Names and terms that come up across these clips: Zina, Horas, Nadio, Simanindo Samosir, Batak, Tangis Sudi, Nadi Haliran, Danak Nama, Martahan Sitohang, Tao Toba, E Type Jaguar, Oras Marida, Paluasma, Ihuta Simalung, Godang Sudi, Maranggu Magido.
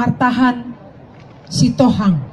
Martahan Sitohang.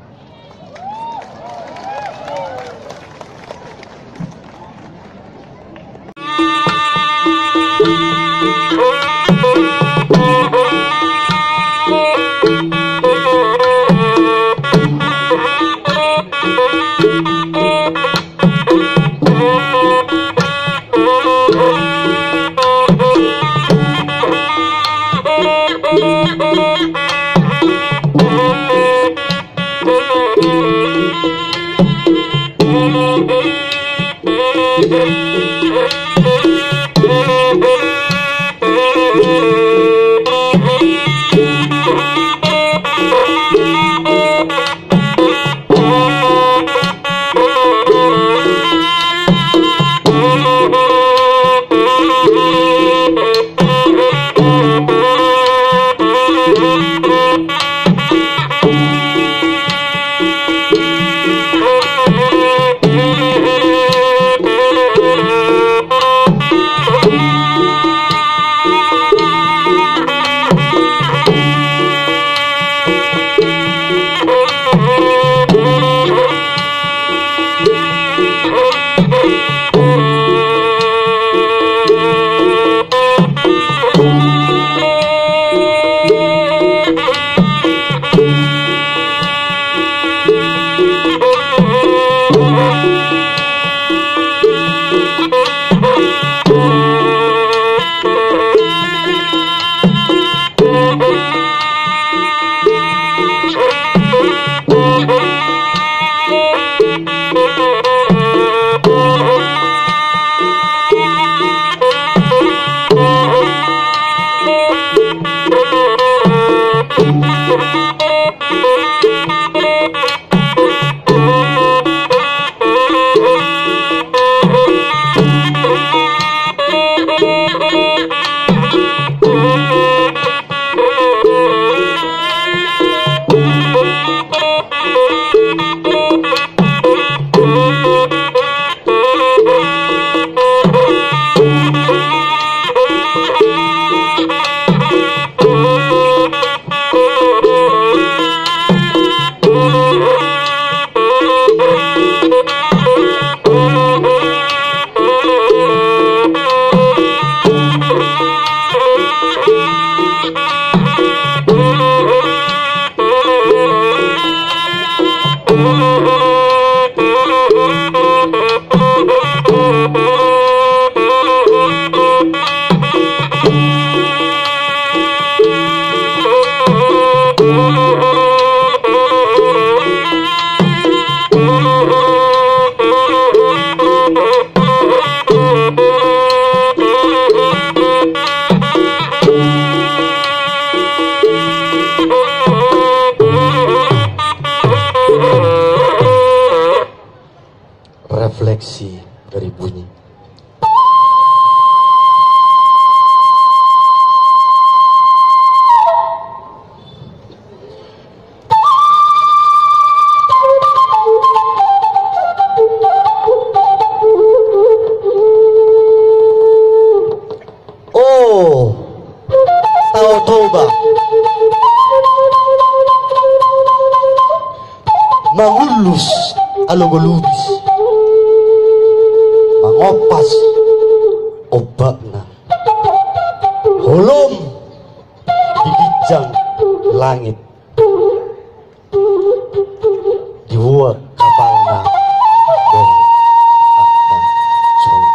Refleksi dari bunyi. Oh, Tao Toba mengulus alogolubis, ngopas obakna holom dibijang langit diwuak kapalna dan akan sulit.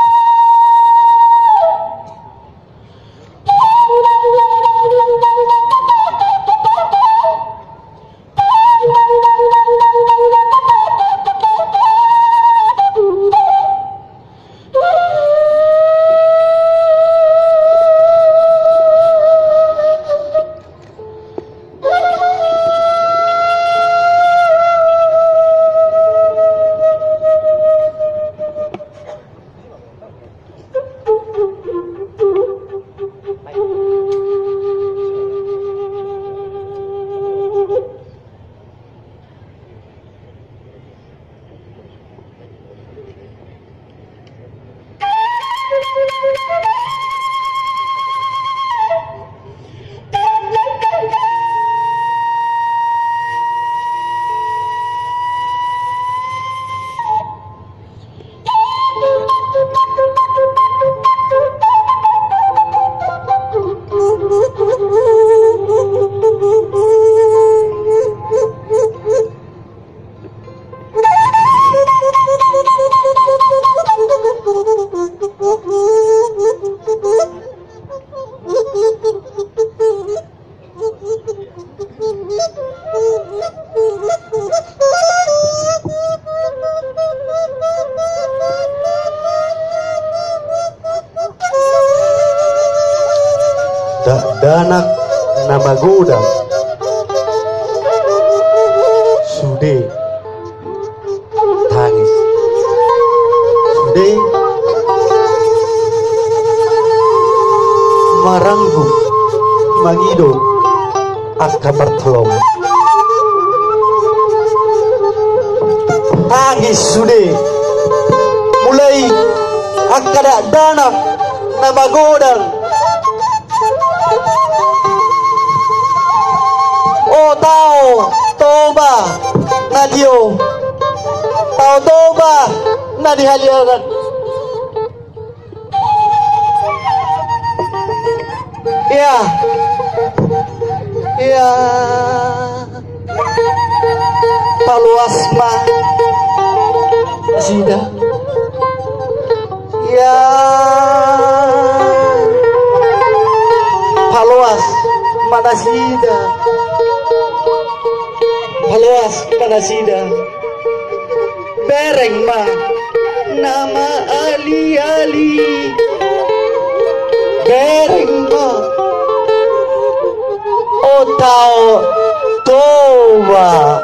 Danak Nama Godang Sudi Tangis Sudi Maranggu Magido Akka Bartolong Tangis Sudi mulai Akkada Danak Nama Godang Tao Toba Nadio Tao Toba Nadi Haliran Ya Ya Paluasma Zina Ya Paluasma Zina Haluas panasida Bereng ma Nama ali-ali Bereng ma Otao Toba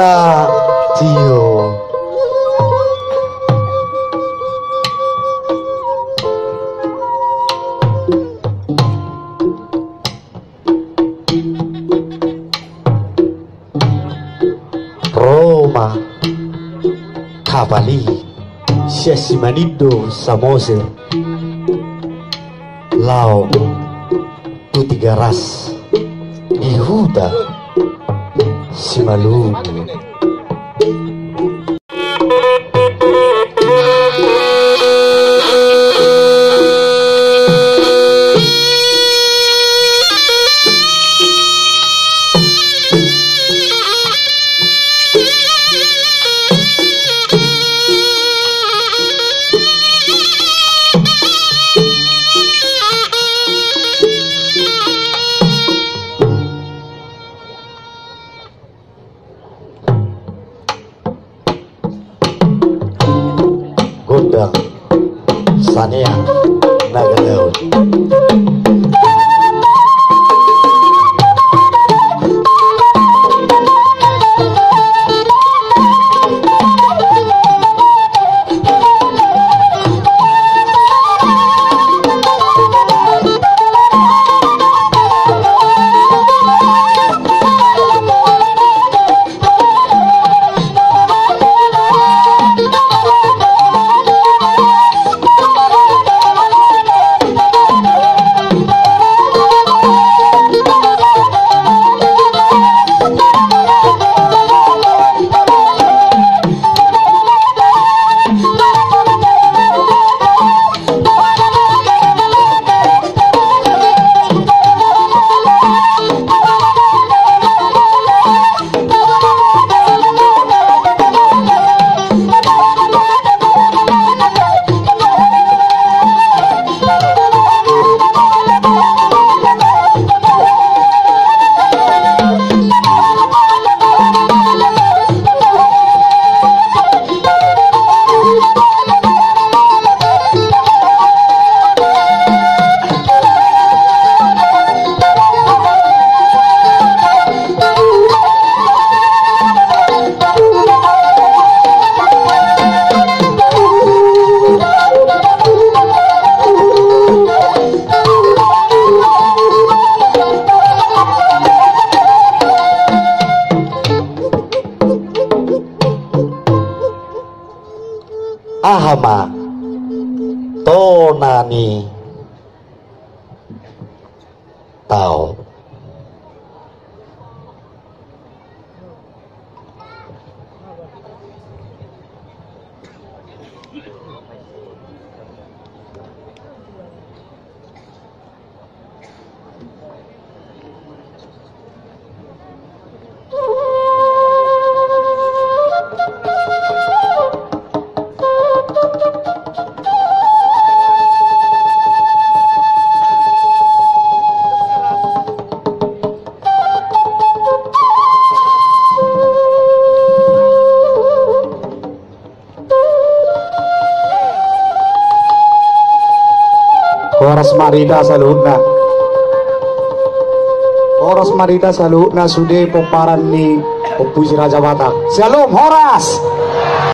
Nadio Kabali Simanindo Samosir Lao Tutiga Ras Ihuta Simalung Oras Marida saludna Oras Marida salu nasude pomparan ni Puji Raja Batak. Shalom Horas.